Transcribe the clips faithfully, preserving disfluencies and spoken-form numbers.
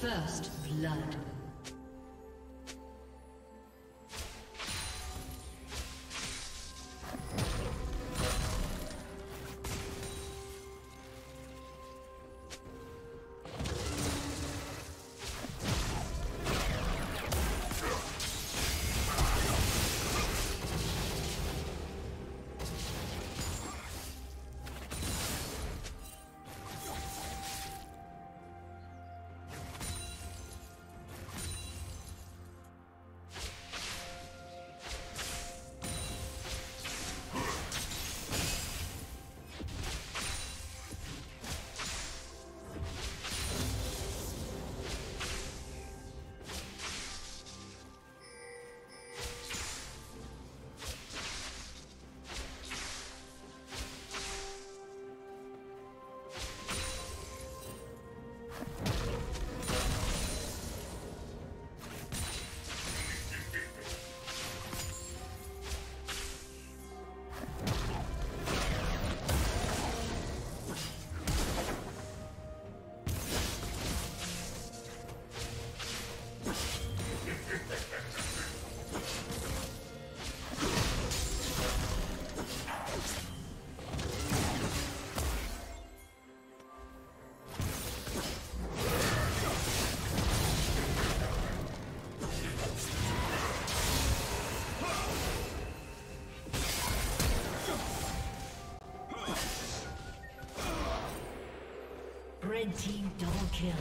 First blood. Red team double kill.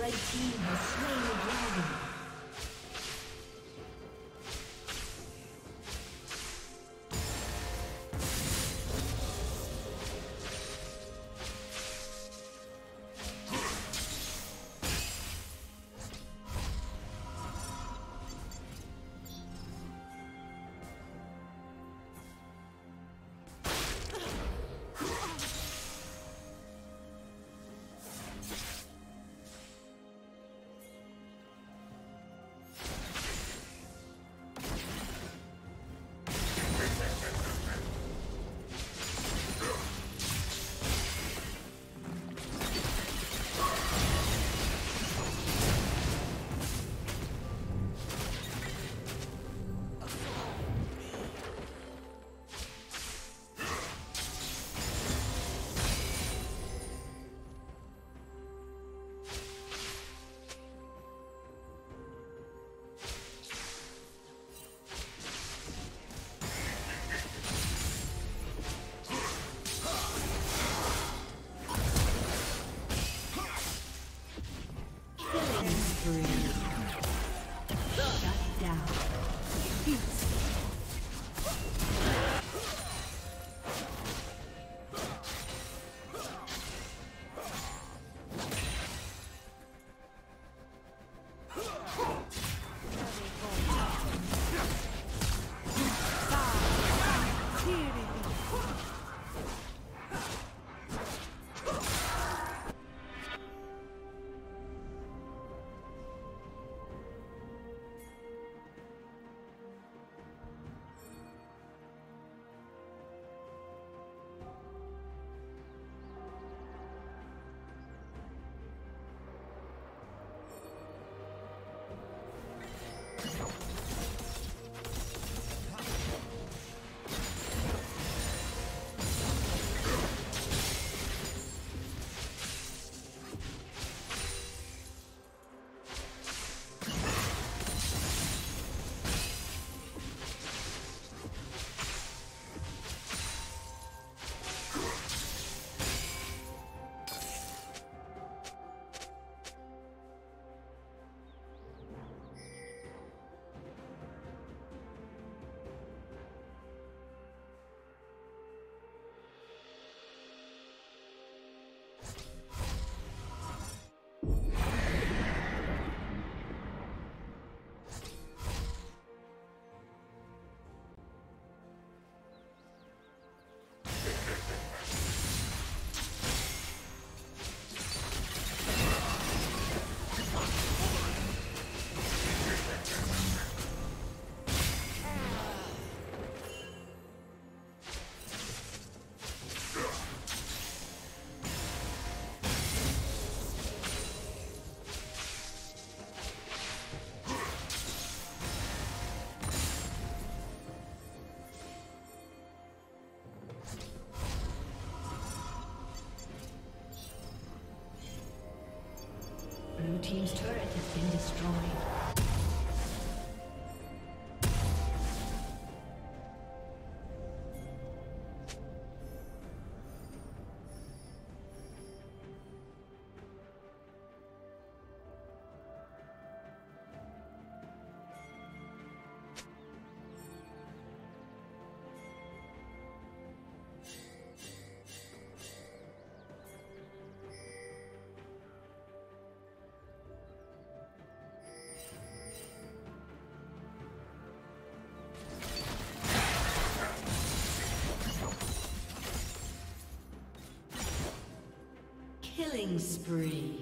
Red team has slain the dragon. been destroyed. Killing spree.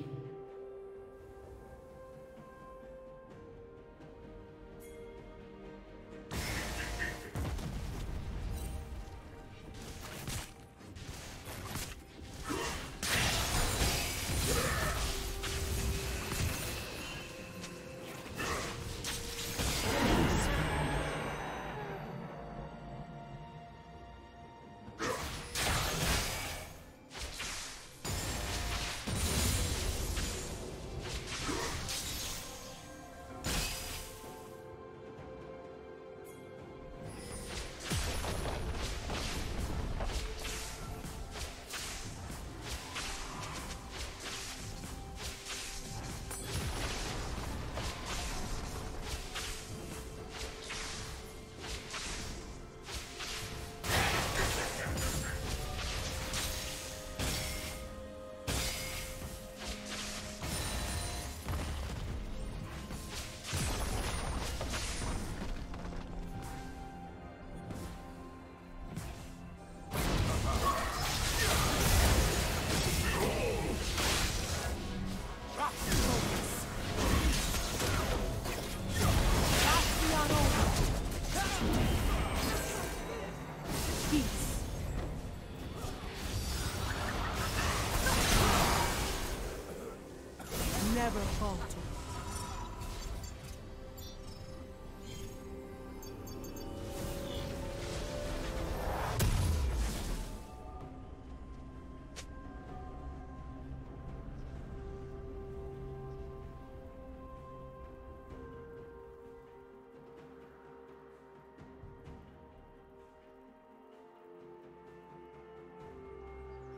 Never falter.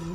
Blue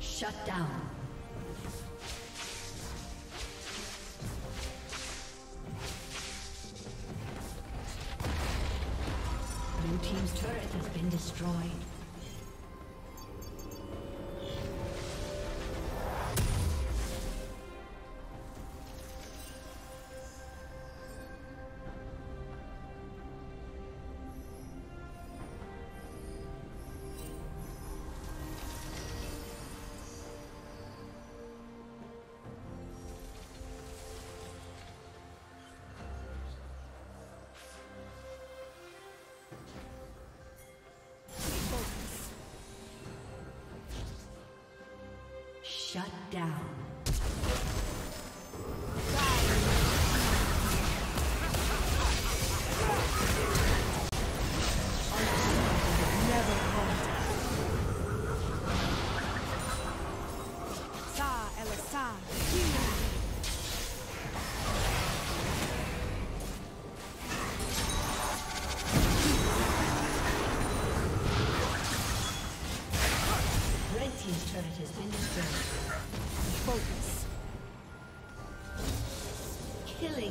Shut down. Team's turret has been destroyed. down.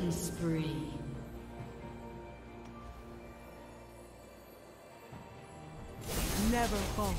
Spree. Never fall.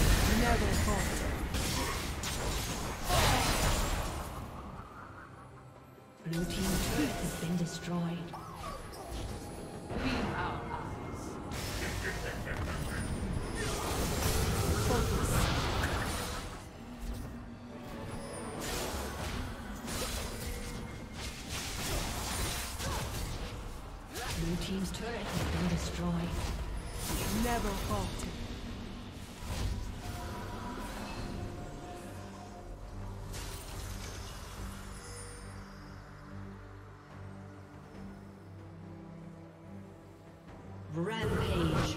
Never falter. Blue team turret has been destroyed. Be our eyes. Focus. Blue team's turret has been destroyed. Never falter. Rampage.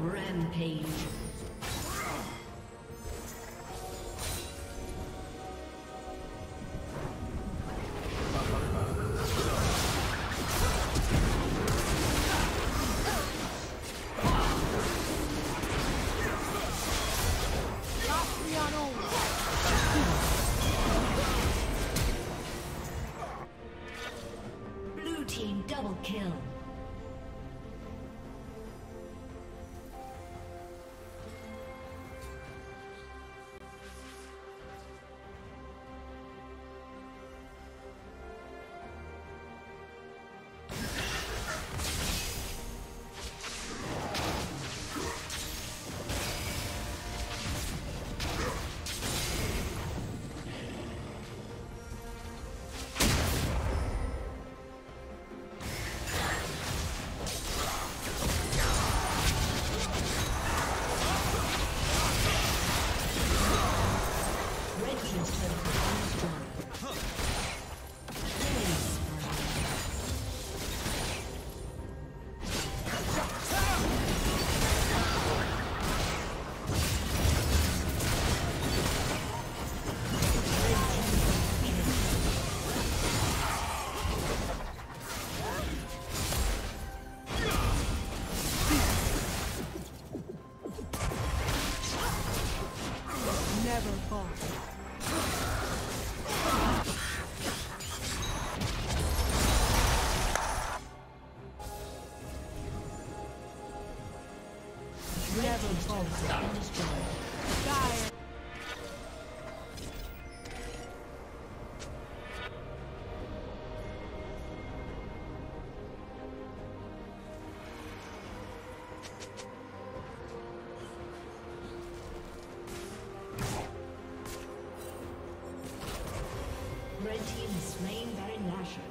Rampage. kill. Red team is slain Baron Nashor.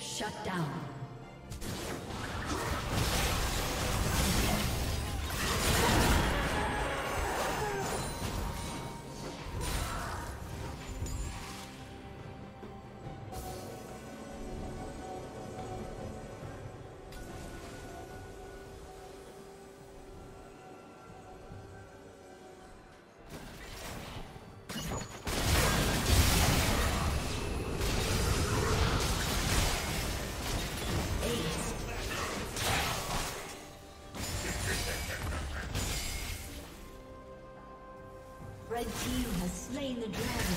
Shut down. The team has slain the dragon.